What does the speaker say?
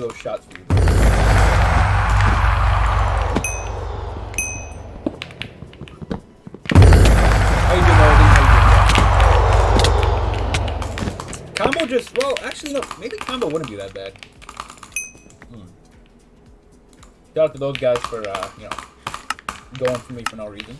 do those shots for you. Combo just, well, actually, no, maybe combo wouldn't be that bad. Shout out to those guys for, you know, going for me for no reason.